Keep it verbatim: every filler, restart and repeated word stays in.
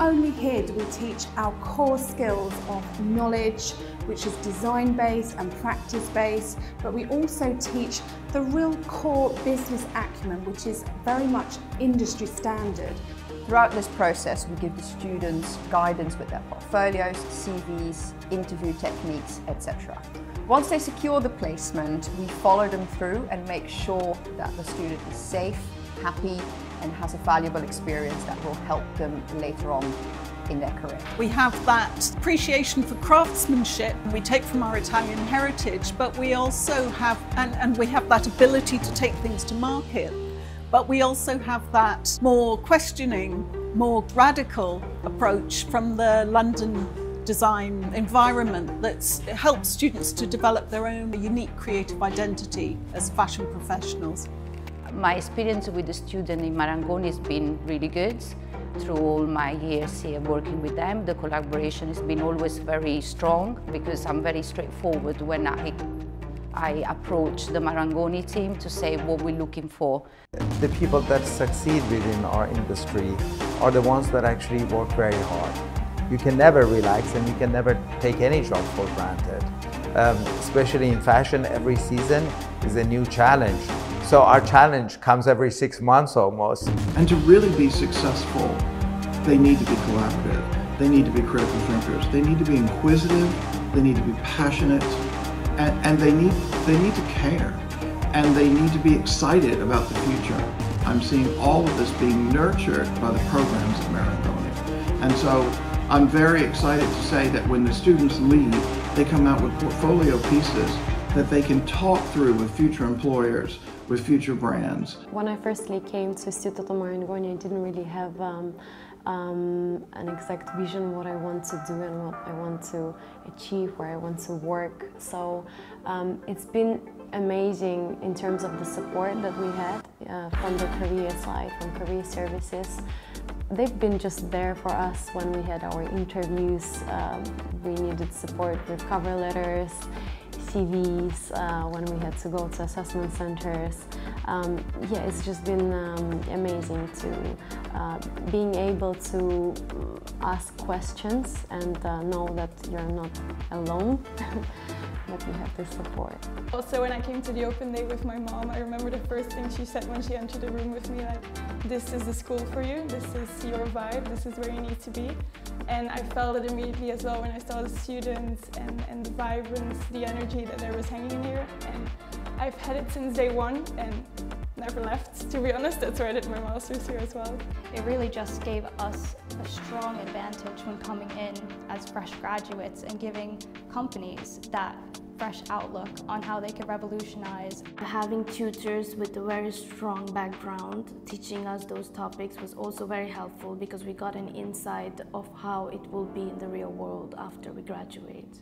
not only here do we teach our core skills of knowledge, which is design-based and practice-based, but we also teach the real core business acumen, which is very much industry standard. Throughout this process, we give the students guidance with their portfolios, C Vs, interview techniques, et cetera. Once they secure the placement, we follow them through and make sure that the student is safe, happy, and has a valuable experience that will help them later on in their career. We have that appreciation for craftsmanship we take from our Italian heritage, but we also have, and, and we have that ability to take things to market, but we also have that more questioning, more radical approach from the London design environment that helps students to develop their own unique creative identity as fashion professionals. My experience with the students in Marangoni has been really good. Through all my years here working with them, the collaboration has been always very strong because I'm very straightforward when I, I approach the Marangoni team to say what we're looking for. The people that succeed within our industry are the ones that actually work very hard. You can never relax and you can never take any job for granted. Um, especially in fashion, every season is a new challenge. So our challenge comes every six months almost. And to really be successful, they need to be collaborative, they need to be critical thinkers, they need to be inquisitive, they need to be passionate, and, and they, need, they need to care, and they need to be excited about the future. I'm seeing all of this being nurtured by the programs at Marangoni. And so I'm very excited to say that when the students leave, they come out with portfolio pieces that they can talk through with future employers, with future brands. When I firstly came to Istituto Marangoni, I didn't really have um, um, an exact vision what I want to do and what I want to achieve, where I want to work. So um, it's been amazing in terms of the support that we had uh, from the career side, from career services. They've been just there for us when we had our interviews. Um, we needed support with cover letters, C Vs, uh, when we had to go to assessment centers. Um, yeah, it's just been um, amazing to uh, being able to ask questions and uh, know that you're not alone, that you have this support. Also, when I came to the open day with my mom, I remember the first thing she said when she entered the room with me, like, this is the school for you, this is your vibe, this is where you need to be. And I felt it immediately as well when I saw the students and, and the vibrance, the energy that there was hanging here. And I've had it since day one and never left. To be honest, that's where I did my master's here as well. It really just gave us a strong advantage when coming in as fresh graduates and giving companies that fresh outlook on how they could revolutionize. Having tutors with a very strong background teaching us those topics was also very helpful because we got an insight of how it will be in the real world after we graduate.